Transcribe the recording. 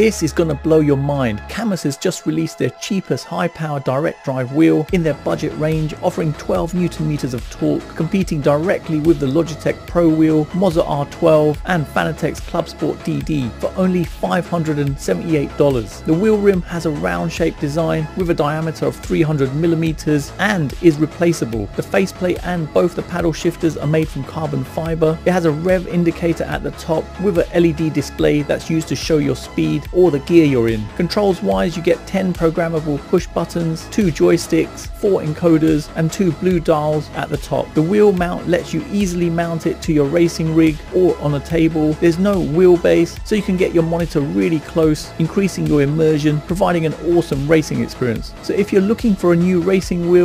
This is gonna blow your mind. Cammus has just released their cheapest high-power direct drive wheel in their budget range, offering 12 Newton meters of torque, competing directly with the Logitech Pro Wheel, Moza R12 and Fanatec's Club Sport DD for only $578. The wheel rim has a round-shaped design with a diameter of 300mm and is replaceable. The faceplate and both the paddle shifters are made from carbon fiber. It has a rev indicator at the top with a LED display that's used to show your speed or the gear you're in. Controls wise, you get 10 programmable push buttons, 2 joysticks, 4 encoders and 2 blue dials at the top. The wheel mount lets you easily mount it to your racing rig or on a table. There's no wheelbase, so you can get your monitor really close, increasing your immersion, providing an awesome racing experience. So if you're looking for a new racing wheel,